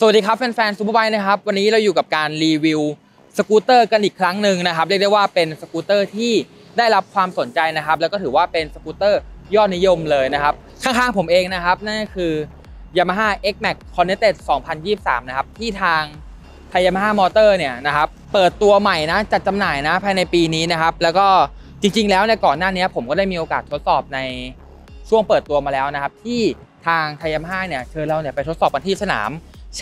สวัสดีครับแฟนๆ Superbike นะครับวันนี้เราอยู่กับการรีวิวสกูตเตอร์กันอีกครั้งหนึ่งนะครับเรียกได้ว่าเป็นสกูตเตอร์ที่ได้รับความสนใจนะครับแล้วก็ถือว่าเป็นสกูตเตอร์ยอดนิยมเลยนะครับข้างๆผมเองนะครับนั่นก็คือ Yamaha Xmax Connected 2023 นะครับที่ทางYamaha มอเตอร์เนี่ยนะครับเปิดตัวใหม่นะจัดจำหน่ายนะภายในปีนี้นะครับแล้วก็จริงๆแล้วในก่อนหน้านี้ผมก็ได้มีโอกาสทดสอบในช่วงเปิดตัวมาแล้วนะครับที่ทางYamaha เนี่ยเชิญเราเนี่ยไปทดสอบกันที่สนาม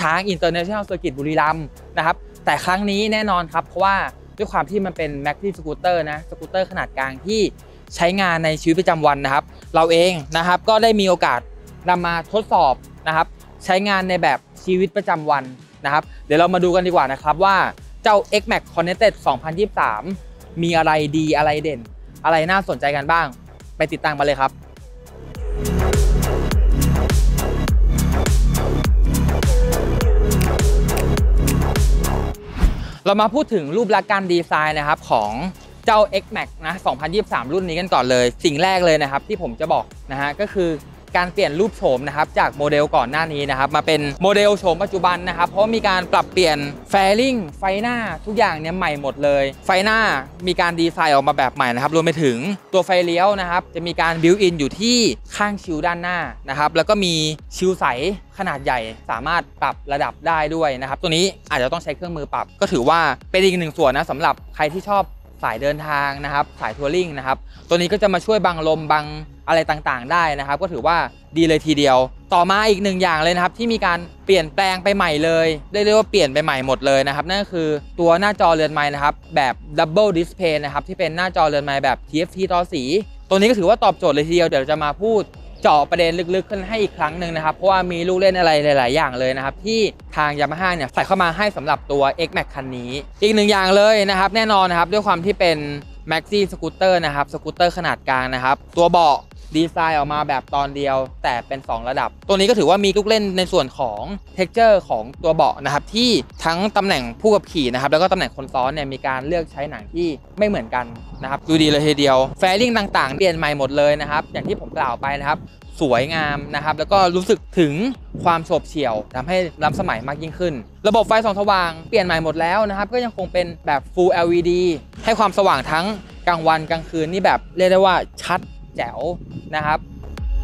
ช้างอินเตอร์เนชั่นแนลเซอร์กิตบุรีรัมย์นะครับแต่ครั้งนี้แน่นอนครับเพราะว่าด้วยความที่มันเป็นแม็กซ์สกูตเตอร์นะสกูตเตอร์ขนาดกลางที่ใช้งานในชีวิตประจำวันนะครับเราเองนะครับก็ได้มีโอกาสนำมาทดสอบนะครับใช้งานในแบบชีวิตประจำวันนะครับเดี๋ยวเรามาดูกันดีกว่านะครับว่าเจ้า Xmax Connected 2023 มีอะไรดีอะไรเด่นอะไรน่าสนใจกันบ้างไปติดตามกันเลยครับเรามาพูดถึงรูปลักษณ์การดีไซน์นะครับของเจ้า Xmax นะ2023รุ่นนี้กันก่อนเลยสิ่งแรกเลยนะครับที่ผมจะบอกนะฮะก็คือการเปลี่ยนรูปโฉมนะครับจากโมเดลก่อนหน้านี้นะครับมาเป็นโมเดลโฉมปัจจุบันนะครับเพราะมีการปรับเปลี่ยนแฟริ่งไฟหน้าทุกอย่างเนี่ยใหม่หมดเลยไฟหน้ามีการดีไซน์ออกมาแบบใหม่นะครับรวมไปถึงตัวไฟเลี้ยวนะครับจะมีการบิวอินอยู่ที่ข้างชิวด้านหน้านะครับแล้วก็มีชิวใสขนาดใหญ่สามารถปรับระดับได้ด้วยนะครับตัวนี้อาจจะต้องใช้เครื่องมือปรับก็ถือว่าเป็นอีกหนึ่งส่วนนะสำหรับใครที่ชอบสายเดินทางนะครับสายทัวริงนะครับตัวนี้ก็จะมาช่วยบังลมบังอะไรต่างๆได้นะครับก็ถือว่าดีเลยทีเดียวต่อมาอีกหนึ่งอย่างเลยนะครับที่มีการเปลี่ยนแปลงไปใหม่เลยเรียกว่าเปลี่ยนไปใหม่หมดเลยนะครับนั่นก็คือตัวหน้าจอเรือนไม้นะครับแบบ Double Display นะครับที่เป็นหน้าจอเรือนไม้แบบ TFT ต่อสีตัวนี้ก็ถือว่าตอบโจทย์เลยทีเดียวเดี๋ยวจะมาพูดเจาะประเด็นลึกๆขึ้นให้อีกครั้งหนึ่งนะครับเพราะว่ามีลูกเล่นอะไรหลายๆอย่างเลยนะครับที่ทาง Yamaha เนี่ยใส่เข้ามาให้สำหรับตัว Xmax คันนี้อีกหนึ่งอย่างเลยนะครับแน่นอนนะครับด้วยความที่เป็นแม็กซี่สกูตเตอร์นะครับสกูตเตอร์ขนาดกลางนะครับตัวเบาะดีไซน์ออกมาแบบตอนเดียวแต่เป็น2ระดับตัวนี้ก็ถือว่ามีลูกเล่นในส่วนของเท็กเจอร์ของตัวเบาะนะครับที่ทั้งตำแหน่งผู้ขับขี่นะครับแล้วก็ตำแหน่งคนซ้อนเนี่ยมีการเลือกใช้หนังที่ไม่เหมือนกันนะครับดูดีเลยทีเดียวแฟริ่งต่างๆเปลี่ยนใหม่หมดเลยนะครับอย่างที่ผมกล่าวไปนะครับสวยงามนะครับแล้วก็รู้สึกถึงความโฉบเฉี่ยวทำให้ล้ำสมัยมากยิ่งขึ้นระบบไฟส่องสว่างเปลี่ยนใหม่หมดแล้วนะครับก็ยังคงเป็นแบบ Full LED ให้ความสว่างทั้งกลางวันกลางคืนนี่แบบเรียกได้ว่าชัดแจ๋วนะครับเรามา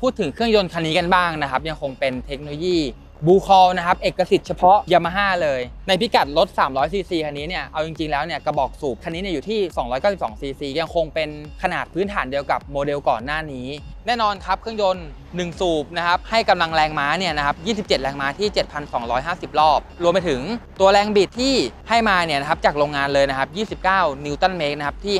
พูดถึงเครื่องยนต์คันนี้กันบ้างนะครับยังคงเป็นเทคโนโลยีบูคอลนะครับเอกสิทธิ์เฉพาะ Yamaha เลยในพิกัดรถ 300cc คันนี้เนี่ยเอาจริงๆแล้วเนี่ยกระบอกสูบคันนี้เนี่ยอยู่ที่ 292cc ยังคงเป็นขนาดพื้นฐานเดียวกับโมเดลก่อนหน้านี้แน่นอนครับเครื่องยนต์1สูบนะครับให้กำลังแรงม้าเนี่ยนะครับ27แรงม้าที่ 7,250 รอบรวมไปถึงตัวแรงบิดที่ให้มาเนี่ยนะครับจากโรงงานเลยนะครับ29นิวตันเมตรนะครับที่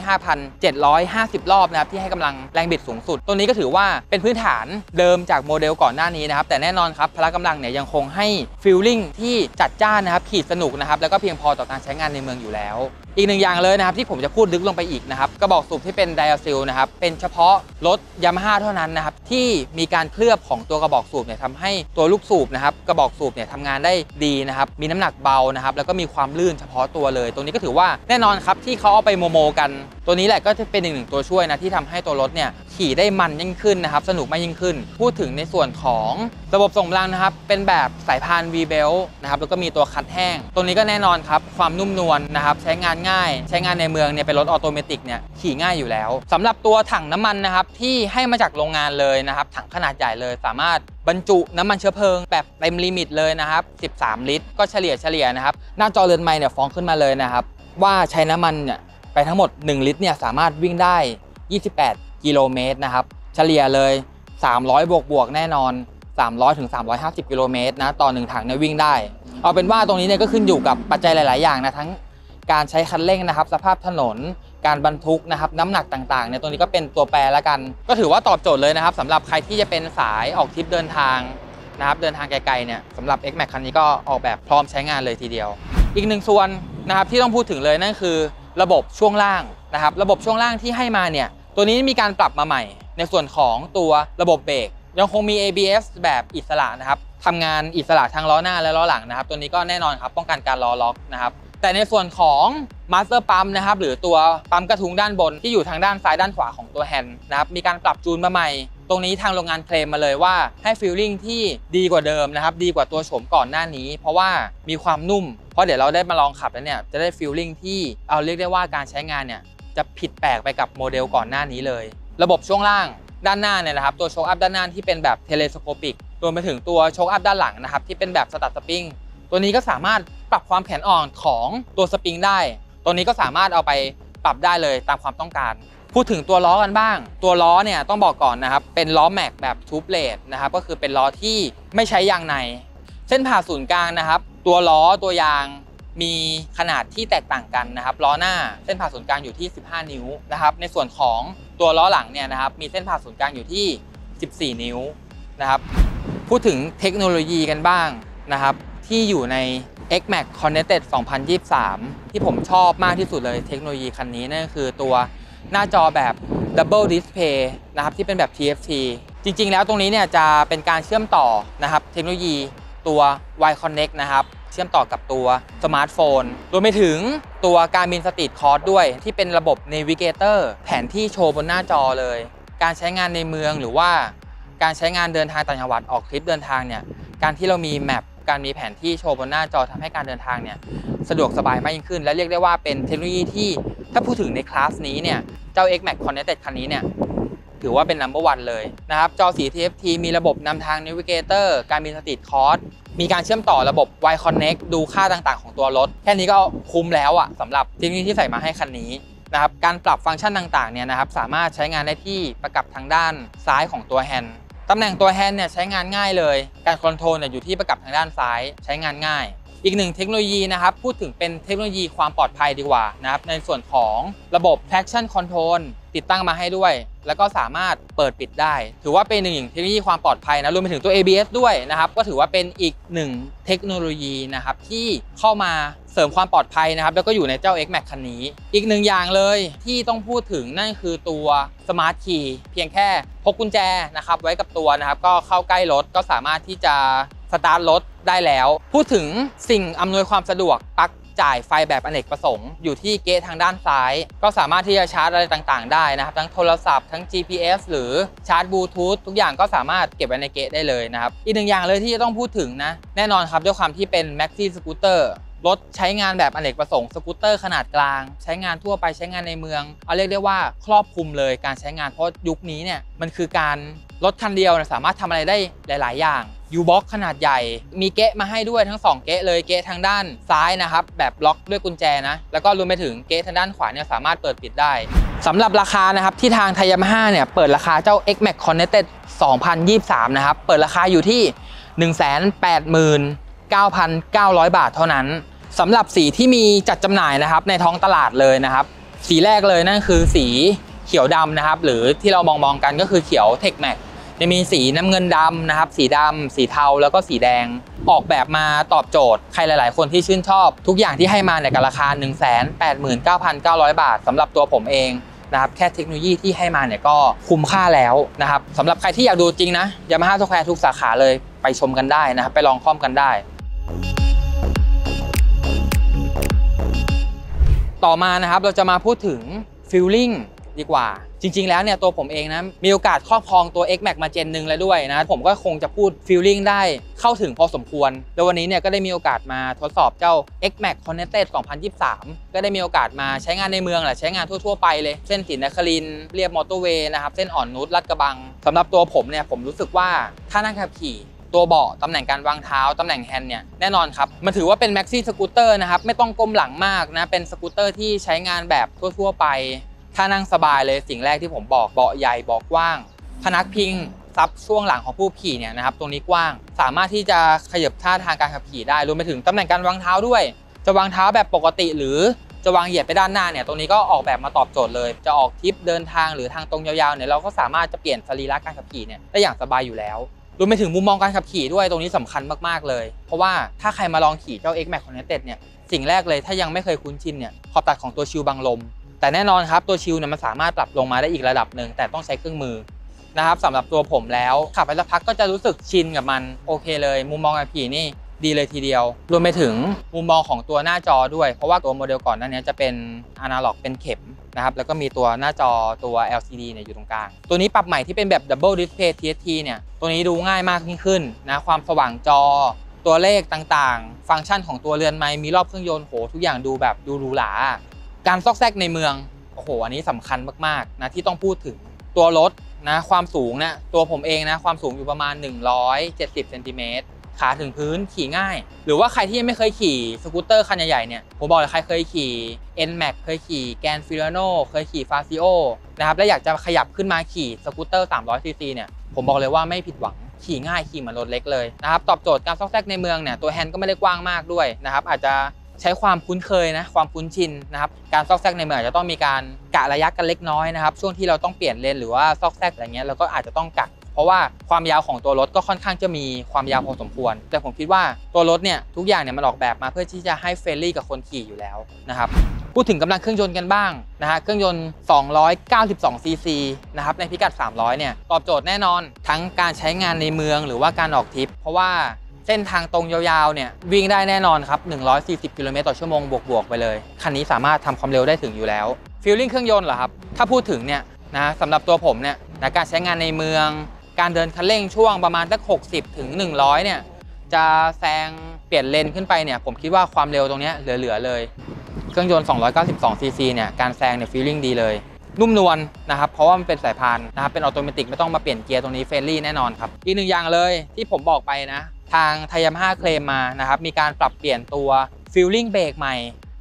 5,750 รอบนะครับที่ให้กำลังแรงบิดสูงสุดตัวนี้ก็ถือว่าเป็นพื้นฐานเดิมจากโมเดลก่อนหน้านี้นะครับแต่แน่นอนครับพละกำลังเนี่ยยังคงให้ฟีลลิ่งที่จัดจ้านนะครับขี่สนุกนะครับแล้วก็เพียงพอต่อการใช้งานในเมืองอยู่แล้วอีกหนึ่งอย่างเลยนะครับที่ผมจะพูดลึกลงไปอีกนะครับกระบอกสูบที่เป็นไดอะซิลนะครับเป็นเฉพาะรถ Yamaha เท่านั้นนะครับที่มีการเคลือบของตัวกระบอกสูบเนี่ยทำให้ตัวลูกสูบนะครับกระบอกสูบเนี่ยทำงานได้ดีนะครับมีน้ำหนักเบานะครับแล้วก็มีความลื่นเฉพาะตัวเลยตรงนี้ก็ถือว่าแน่นอนครับที่เขาเอาไปโมกันตัวนี้แหละก็จะเป็นหนึ่งตัวช่วยนะที่ทำให้ตัวรถเนี่ยขี่ได้มันยิ่งขึ้นนะครับสนุกมากยิ่งขึ้นพูดถึงในส่วนของระบบส่งพลังนะครับเป็นแบบสายพาน V-Belt นะครับแล้วก็มีตัวคัดแห้งตรงนี้ก็แน่นอนครับความนุ่มนวลนะครับใช้งานง่ายใช้งานในเมืองเนี่ยเป็นรถออโตเมติกเนี่ยขี่ง่ายอยู่แล้วสำหรับตัวถังน้ำมันนะครับที่ให้มาจากโรงงานเลยนะครับถังขนาดใหญ่เลยสามารถบรรจุน้ำมันเชื้อเพลิงแบบเต็มลิมิตเลยนะครับ13ลิตรก็เฉลี่ยนะครับหน้าจอเรือนไม้เนี่ยฟ้องขึ้นมาเลยนะครับว่าใช้น้ำมันเนี่ยไปทั้งหมด1ลิตรเนี่ยสามารถวิ่งได้28กิโลเมตรนะครับเฉลี่ยเลย300บวกแน่นอน300ถึง350กิโลเมตรนะต่อ1ถังเนี่ยวิ่งได้เอาเป็นว่าตรงนี้เนี่ยก็ขึ้นอยู่กับปัจจัยหลายๆอย่างนะทั้งการใช้คันเร่งนะครับสภาพถนนการบรรทุกนะครับน้ำหนักต่างๆเนี่ยตรงนี้ก็เป็นตัวแปรละกันก็ถือว่าตอบโจทย์เลยนะครับสำหรับใครที่จะเป็นสายออกทริปเดินทางนะครับเดินทางไกลๆเนี่ยสำหรับ Xmax คันนี้ก็ออกแบบพร้อมใช้งานเลยทีเดียวอีกหนึ่งส่วนนะครับที่ต้องพูดถึงเลยนั่นคือระบบช่วงล่างนะครับระบบช่วงล่างที่ให้มาเนี่ยตัวนี้มีการปรับมาใหม่ในส่วนของตัวระบบเบรกยังคงมี ABS แบบอิสระนะครับทำงานอิสระทั้งล้อหน้าและล้อหลังนะครับตัวนี้ก็แน่นอนครับป้องกันการล้อล็อกนะครับ แต่ในส่วนของมาสเตอร์ปั๊มนะครับหรือตัวปั๊มกระทุ้งด้านบนที่อยู่ทางด้านซ้ายด้านขวาของตัวแฮนด์นะครับมีการปรับจูนมาใหม่ตรงนี้ทางโรงงานเคลมมาเลยว่าให้ฟีลลิ่งที่ดีกว่าเดิมนะครับดีกว่าตัวโฉมก่อนหน้านี้เพราะว่ามีความนุ่มเพราะเดี๋ยวเราได้มาลองขับแล้วเนี่ยจะได้ฟีลลิ่งที่เอาเรียกได้ว่าการใช้งานเนี่ยจะผิดแปลกไปกับโมเดลก่อนหน้านี้เลยระบบช่วงล่างด้านหน้าเนี่ยนะครับตัวโชคอัพด้านหน้าที่เป็นแบบเทเลสโคปิกรวมไปถึงตัวโชคอัพด้านหลังนะครับที่เป็นแบบสตัดสปริงตัวนี้ก็สามารถปรับความแข็งอ่อนของตัวสปริงได้ตัวนี้ก็สามารถเอาไปปรับได้เลยตามความต้องการพูดถึงตัวล้อกันบ้างตัวล้อเนี่ยต้องบอกก่อนนะครับเป็นล้อแม็กแบบทูบเลดนะครับก็คือเป็นล้อที่ไม่ใช้ยางในเส้นผ่าศูนย์กลางนะครับตัวล้อตัวยางมีขนาดที่แตกต่างกันนะครับล้อหน้าเส้นผ่าศูนย์กลางอยู่ที่15นิ้วนะครับในส่วนของตัวล้อหลังเนี่ยนะครับมีเส้นผ่าศูนย์กลางอยู่ที่14นิ้วนะครับพูดถึงเทคโนโลยีกันบ้างนะครับที่อยู่ใน Xmax Connected 2023 ที่ผมชอบมากที่สุดเลยเทคโนโลยีคันนี้นั่นก็คือตัวหน้าจอแบบ Double Display นะครับที่เป็นแบบ TFT จริงๆแล้วตรงนี้เนี่ยจะเป็นการเชื่อมต่อนะครับเทคโนโลยีตัว Y Connect นะครับเชื่อมต่อกับตัวสมาร์ทโฟนรวมไปถึงตัว Garmin StreetCast ด้วยที่เป็นระบบ Navigator แผนที่โชว์บนหน้าจอเลยการใช้งานในเมืองหรือว่าการใช้งานเดินทางต่างจังหวัดออกทริปเดินทางเนี่ยการที่เรามีแมปการมีแผนที่โชว์บนหน้าจอทำให้การเดินทางเนี่ยสะดวกสบายมากยิ่งขึ้นและเรียกได้ว่าเป็นเทคโนโลยีที่ถ้าพูดถึงในคลาสนี้เนี่ยเจ้า Xmax Connected คันนี้เนี่ยถือว่าเป็น number one เลยนะครับจอสี TFT มีระบบนำทาง Navigator การมี StreetCast มีการเชื่อมต่อระบบ Y Connect ดูค่าต่างๆของตัวรถแค่นี้ก็คุ้มแล้วอ่ะสำหรับเทคโนโลยีที่ใส่มาให้คันนี้นะครับการปรับฟังก์ชันต่างๆเนี่ยนะครับสามารถใช้งานได้ที่ประกับทางด้านซ้ายของตัวแฮนด์ตำแหน่งตัวแฮนด์เนี่ยใช้งานง่ายเลยการคอนโทรลเนี่ยอยู่ที่ประกับทางด้านซ้ายใช้งานง่ายอีกหนึ่งเทคโนโลยีนะครับพูดถึงเป็นเทคโนโลยีความปลอดภัยดีกว่านะครับในส่วนของระบบ traction control ติดตั้งมาให้ด้วยแล้วก็สามารถเปิดปิดได้ถือว่าเป็นหนึ่งเทคโนโลยีความปลอดภัยนะรวมไปถึงตัว ABS ด้วยนะครับก็ถือว่าเป็นอีกหนึ่งเทคโนโลยีนะครับที่เข้ามาเสริมความปลอดภัยนะครับแล้วก็อยู่ในเจ้า Xmax คันนี้อีกหนึ่งอย่างเลยที่ต้องพูดถึงนั่นคือตัว Smart Key เพียงแค่พกกุญแจนะครับไว้กับตัวนะครับก็เข้าใกล้รถก็สามารถที่จะสตาร์ทรถได้แล้วพูดถึงสิ่งอำนวยความสะดวกปลั๊กจ่ายไฟแบบอเนกประสงค์อยู่ที่เกตทางด้านซ้ายก็สามารถที่จะชาร์จอะไรต่างๆได้นะครับทั้งโทรศัพท์ทั้ง GPS หรือชาร์จบลูทูธทุกอย่างก็สามารถเก็บไว้ในเกตได้เลยนะครับอีกหนึ่งอย่างเลยที่จะต้องพูดถึงนะแน่นอนครับด้วยความที่เป็นแม็กซี่สกูตเตอร์รถใช้งานแบบอเนกประสงค์สกูตเตอร์ขนาดกลางใช้งานทั่วไปใช้งานในเมืองเอาเรียกได้ว่าครอบคลุมเลยการใช้งานเพราะยุคนี้เนี่ยมันคือการรถคันเดียวสามารถทำอะไรได้หลายๆอย่างยูบ็อกขนาดใหญ่มีเก๊ะมาให้ด้วยทั้ง2เก๊ะเลยเก๊ะทางด้านซ้ายนะครับแบบล็อกด้วยกุญแจนะแล้วก็รวมไปถึงเก๊ะทางด้านขวาเนี่ยสามารถเปิดปิดได้สำหรับราคานะครับที่ทางไทยYamahaเนี่ยเปิดราคาเจ้า Xmax Connected 2023นะครับเปิดราคาอยู่ที่ 189,900 บาทเท่านั้นสำหรับสีที่มีจัดจำหน่ายนะครับในท้องตลาดเลยนะครับสีแรกเลยนั่นคือสีเขียวดำนะครับหรือที่เรามองกันก็คือเขียวเทคแม็กจะมีสีน้ำเงินดำนะครับสีดำสีเทาแล้วก็สีแดงออกแบบมาตอบโจทย์ใครหลายๆคนที่ชื่นชอบทุกอย่างที่ให้มาในราคา 189,900 บาทสำหรับตัวผมเองนะครับแค่เทคโนโลยีที่ให้มาเนี่ยก็คุ้มค่าแล้วนะครับสำหรับใครที่อยากดูจริงนะ Yamaha Square ทุกสาขาเลยไปชมกันได้นะครับไปลองคล่อมกันได้ต่อมานะครับเราจะมาพูดถึงฟีลลิ่งดีกว่าจริงๆแล้วเนี่ยตัวผมเองนะมีโอกาสครอบครองตัว Xmax มาเจนหนึ่งแล้วด้วยนะผมก็คงจะพูดฟีลลิ่งได้เข้าถึงพอสมควรแล้ววันนี้เนี่ยก็ได้มีโอกาสมาทดสอบเจ้า Xmax Connected 2023 ก็ได้มีโอกาสมาใช้งานในเมืองแหละใช้งานทั่วๆไปเลยเส้นศรีนครินทร์เรียบมอเตอร์เวย์นะครับเส้นอ่อนนุชลาดกระบังสำหรับตัวผมเนี่ยผมรู้สึกว่าถ้านั่งขับขี่ตัวเบาะตำแหน่งการวางเท้าตำแหน่งแฮนด์เนี่ยแน่นอนครับมันถือว่าเป็นแม็กซี่สกูตเตอร์นะครับไม่ต้องก้มหลังมากนะเป็นสกูตเตอร์ที่ใช้งานแบบทั่วๆไปถ้านั่งสบายเลยสิ่งแรกที่ผมบอกเบาะใหญ่เบาะกว้างพนักพิงซับช่วงหลังของผู้ขี่เนี่ยนะครับตรงนี้กว้างสามารถที่จะขยับท่าทางการขับขี่ได้รวมไปถึงตำแหน่งการวางเท้าด้วยจะวางเท้าแบบปกติหรือจะวางเหยียดไปด้านหน้าเนี่ยตรงนี้ก็ออกแบบมาตอบโจทย์เลยจะออกทริปเดินทางหรือทางตรงยาวๆเนี่ยเราก็สามารถจะเปลี่ยนสรีระการขับขี่เนี่ยได้อย่างสบายอยู่แล้วรวมไปถึงมุมมองการขับขี่ด้วยตรงนี้สำคัญมากๆเลยเพราะว่าถ้าใครมาลองขี่เจ้า Xmax Connected เนี่ยสิ่งแรกเลยถ้ายังไม่เคยคุ้นชินเนี่ยขอบตัดของตัวชิลบังลมแต่แน่นอนครับตัวชิลเนี่ยมันสามารถปรับลงมาได้อีกระดับหนึ่งแต่ต้องใช้เครื่องมือนะครับสำหรับตัวผมแล้วขับไปสักพักก็จะรู้สึกชินกับมันโอเคเลยมุมมองการขี่นี่ ดีเลยทีเดียวรวมไปถึงมุมมองของตัวหน้าจอด้วยเพราะว่าตัวโมเดลก่อนหน้านี้จะเป็นอนาล็อกเป็นเข็มนะครับแล้วก็มีตัวหน้าจอตัว LCD เนี่ยอยู่ตรงกลางตัวนี้ปรับใหม่ที่เป็นแบบ Double Display TFT เนี่ยตัวนี้ดูง่ายมากยิ่งขึ้นนะความสว่างจอตัวเลขต่างๆฟังก์ชันของตัวเรือนไมค์มีรอบเครื่องยนต์โหทุกอย่างดูแบบดูหรูหราการซอกแซกในเมืองโอ้โหอันนี้สำคัญมากๆนะที่ต้องพูดถึงตัวรถนะความสูงนะตัวผมเองนะความสูงอยู่ประมาณ170เซนติเมตรขาถึงพื้นขี่ง่ายหรือว่าใครที่ยังไม่เคยขี่สกูตเตอร์คันใหญ่ๆเนี่ยผมบอกเลยใครเคยขี่ N-Max เคยขี่ Grand Filano เคยขี่ Fasio นะครับแล้วอยากจะขยับขึ้นมาขี่สกูตเตอร์300ซีซีเนี่ยผมบอกเลยว่าไม่ผิดหวังขี่ง่ายขี่เหมือนรถเล็กเลยนะครับตอบโจทย์การซอกแซกในเมืองเนี่ยตัวแฮนด์ก็ไม่ได้กว้างมากด้วยนะครับอาจจะใช้ความคุ้นเคยนะความคุ้นชินนะครับการซอกแซกในเมืองอาจจะต้องมีการกะระยะกันเล็กน้อยนะครับช่วงที่เราต้องเปลี่ยนเลนหรือว่าซอกแซกอะไรเงี้ยเราก็อาจจะต้องกะเพราะว่าความยาวของตัวรถก็ค่อนข้างจะมีความยาวพอสมควรแต่ผมคิดว่าตัวรถเนี่ยทุกอย่างเนี่ยมันออกแบบมาเพื่อที่จะให้เฟรนลี่กับคนขี่อยู่แล้วนะครับพูดถึงกำลังเครื่องยนต์กันบ้างนะฮะเครื่องยนต์292ซีซีนะครับในพิกัด300เนี่ยตอบโจทย์แน่นอนทั้งการใช้งานในเมืองหรือว่าการออกทริปเพราะว่าเส้นทางตรงยาวๆเนี่ยวิ่งได้แน่นอนครับ140กิโลเมตรต่อชั่วโมงบวกๆไปเลยคันนี้สามารถทำความเร็วได้ถึงอยู่แล้วฟีลลิ่งเครื่องยนต์เหรอครับถ้าพูดถึงเนี่ยนะสำหรับตัวผมเนี่ยนะการใช้งานในเมืองการเดินคันเร่งช่วงประมาณตั้ง60 ถึง 100เนี่ยจะแซงเปลี่ยนเลนขึ้นไปเนี่ยผมคิดว่าความเร็วตรงนี้เหลือๆเลยเครื่องยนต์292ซีซีเนี่ยการแซงเนี่ยฟีลลิ่งดีเลยนุ่มนวลนะครับเพราะว่ามันเป็นสายพานนะครับเป็นออโตเมติกไม่ต้องมาเปลี่ยนเกียร์ตรงนี้เฟรนลี่แน่นอนครับอีกหนึ่งอย่างเลยที่ผมบอกไปนะทาง Yamaha เคลมมานะครับมีการปรับเปลี่ยนตัวฟีลลิ่งเบรกใหม่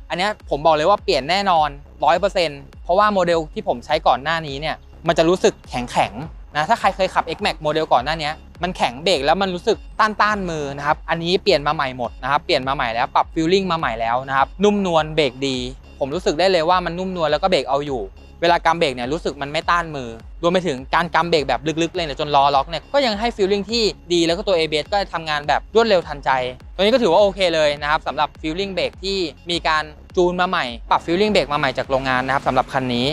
อันนี้ผมบอกเลยว่าเปลี่ยนแน่นอน 100% เพราะว่าโมเดลที่ผมใช้ก่อนหน้านี้เนี่ยมันจะรู้สึกแข็งนะถ้าใครเคยขับ Xmax โมเดลก่อนหน้านี้มันแข็งเบรกแล้วมันรู้สึกต้านมือนะครับอันนี้เปลี่ยนมาใหม่หมดนะครับเปลี่ยนมาใหม่แล้วปรับฟีลลิ่งมาใหม่แล้วนะครับนุ่มนวลเบรกดีผมรู้สึกได้เลยว่ามันนุ่มนวลแล้วก็เบรกเอาอยู่เวลากำเบรกเนี่ยรู้สึกมันไม่ต้านมือรวมไปถึงการกำเบรกแบบลึกๆเลยเนี่ยจนล้อล็อกเนี่ยก็ยังให้ฟีลลิ่งที่ดีแล้วก็ตัว ABS ก็ทำงานแบบรวดเร็วทันใจตัวนี้ก็ถือว่าโอเคเลยนะครับสำหรับฟีลลิ่งเบรกที่มีการจูนมาใหม่ปรับฟีลลิ่งเบรกมาใหม่จากโรงงานนะครับสำหรับคันนี้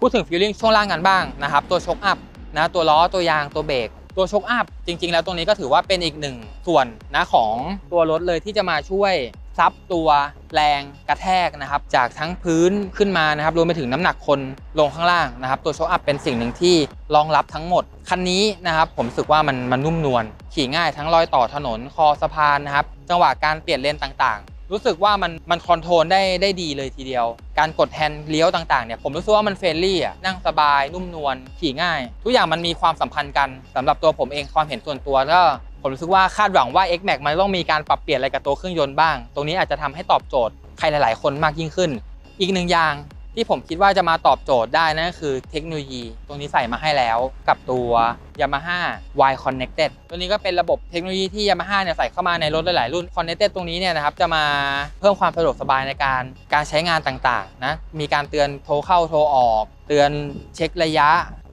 พูดถึงฟีลลิ่งช่วงล่างกันบ้างนะครับตัวช็อคอัพนะตัวล้อตัวยางตัวเบรกตัวช็อคอัพจริงๆแล้วตรงนี้ก็ถือว่าเป็นอีกหนึ่งส่วนนะของตัวรถเลยที่จะมาช่วยซับตัวแรงกระแทกนะครับจากทั้งพื้นขึ้นมานะครับรวมไปถึงน้ำหนักคนลงข้างล่างนะครับตัวช็อคอัพเป็นสิ่งหนึ่งที่รองรับทั้งหมดคันนี้นะครับผมรู้สึกว่ามันนุ่มนวลขี่ง่ายทั้งรอยต่อถนนคอสะพานนะครับจังหวะการเปลี่ยนเลนต่างๆรู้สึกว่ามันคอนโทรลได้ดีเลยทีเดียวการกดแฮนด์เลี้ยวต่างๆเนี่ยผมรู้สึกว่ามันเฟรนลี่อ่ะนั่งสบายนุ่มนวลขี่ง่ายทุกอย่างมันมีความสัมพันธ์กันสำหรับตัวผมเองความเห็นส่วนตัวก็ผมรู้สึกว่าคาดหวังว่า Xmax มันต้องมีการปรับเปลี่ยนอะไรกับตัวเครื่องยนต์บ้างตรงนี้อาจจะทำให้ตอบโจทย์ใครหลายๆคนมากยิ่งขึ้นอีกหนึ่งอย่างที่ผมคิดว่าจะมาตอบโจทย์ได้นั่นก็คือเทคโนโลยีตรงนี้ใส่มาให้แล้วกับตัว Yamaha Xmax Connected ตัวนี้ก็เป็นระบบเทคโนโลยีที่ Yamaha เนี่ยใส่เข้ามาในรถหลายๆรุ่น Connected ตรงนี้เนี่ยนะครับจะมาเพิ่มความสะดวกสบายในการใช้งานต่างๆนะมีการเตือนโทรเข้าโทรออกเตือนเช็คระยะ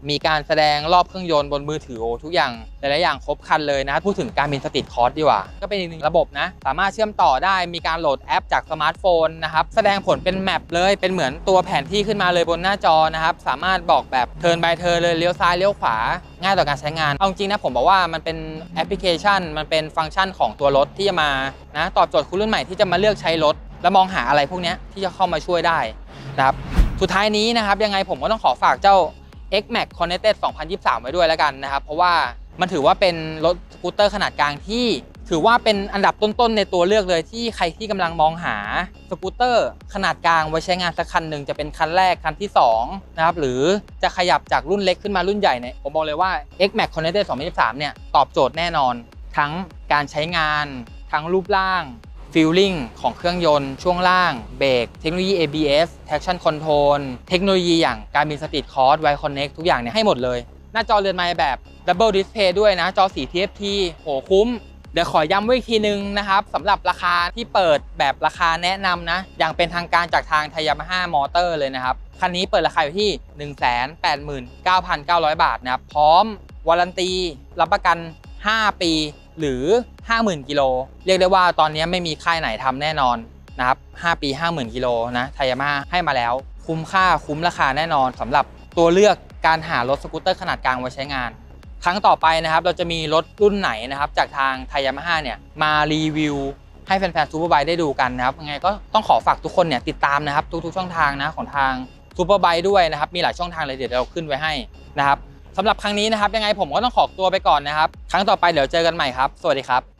มีการแสดงรอบเครื่องยนต์บนมือถือทุกอย่างหลายๆอย่างครบคันเลยนะพูดถึงการบินสตรีทคอร์สดีกว่าก็เป็นอีกหนึ่งระบบนะสามารถเชื่อมต่อได้มีการโหลดแอปจากสมาร์ทโฟนนะครับแสดงผลเป็นแมปเลยเป็นเหมือนตัวแผนที่ขึ้นมาเลยบนหน้าจอนะครับสามารถบอกแบบเทิร์นบายเทิร์นเลยเลี้ยวซ้ายเลี้ยวขวาง่ายต่อการใช้งานเอาจริงนะผมบอกว่ามันเป็นแอปพลิเคชันมันเป็นฟังก์ชันของตัวรถที่จะมานะตอบโจทย์คุณรุ่นใหม่ที่จะมาเลือกใช้รถและมองหาอะไรพวกนี้ที่จะเข้ามาช่วยได้นะครับสุดท้ายนี้นะครับยังไงผมก็ต้องขอฝากเจ้าXmax Connected 2023 ไว้ด้วยแล้วกันนะครับเพราะว่ามันถือว่าเป็นรถสกูตเตอร์ขนาดกลางที่ถือว่าเป็นอันดับต้นๆในตัวเลือกเลยที่ใครที่กำลังมองหาสกูตเตอร์ขนาดกลางไว้ใช้งานสักคันหนึ่งจะเป็นคันแรกคันที่2นะครับหรือจะขยับจากรุ่นเล็กขึ้นมารุ่นใหญ่เนี่ยผมบอกเลยว่า Xmax Connected 2023 เนี่ยตอบโจทย์แน่นอนทั้งการใช้งานทั้งรูปร่างฟีลลิ่งของเครื่องยนต์ช่วงล่างเบรกเทคโนโลยี ABS Traction Control เทคโนโลยีอย่างการบินสตรีทคอร์ส Wide Connect ทุกอย่างเนี่ยให้หมดเลยหน้าจอเรือนไมค์แบบ Double Display ด้วยนะจอสี TFT โหคุ้มเดี๋ยวขอย้ำไว้อีกทีนึงนะครับสำหรับราคาที่เปิดแบบราคาแนะนำนะอย่างเป็นทางการจากทาง Yamaha Motor เลยนะครับคันนี้เปิดราคาอยู่ที่ 189,900 บาทนะครับพร้อมวารันตีรับประกัน 5 ปีหรือ 50,000 กิโลเรียกได้ว่าตอนนี้ไม่มีค่ายไหนทำแน่นอนนะครับ5ปี 50,000 กิโลนะYamahaให้มาแล้วคุ้มค่าคุ้มราคาแน่นอนสำหรับตัวเลือกการหารถสกูตเตอร์ขนาดกลางไว้ใช้งาน ครั้งต่อไปนะครับเราจะมีรถรุ่นไหนนะครับจากทางไทย Yamaha เนี่ยมารีวิวให้แฟนๆ Superbike ได้ดูกันนะครับยังไงก็ต้องขอฝากทุกคนเนี่ยติดตามนะครับทุกช่องทางนะของทาง Superbike ด้วยนะครับมีหลายช่องทางเลยเดี๋ยวเราขึ้นไว้ให้นะครับสำหรับครั้งนี้นะครับยังไงผมก็ต้องขอตัวไปก่อนนะครับครั้งต่อไปเดี๋ยวเจอกันใหม่ครับสวัสดีครับ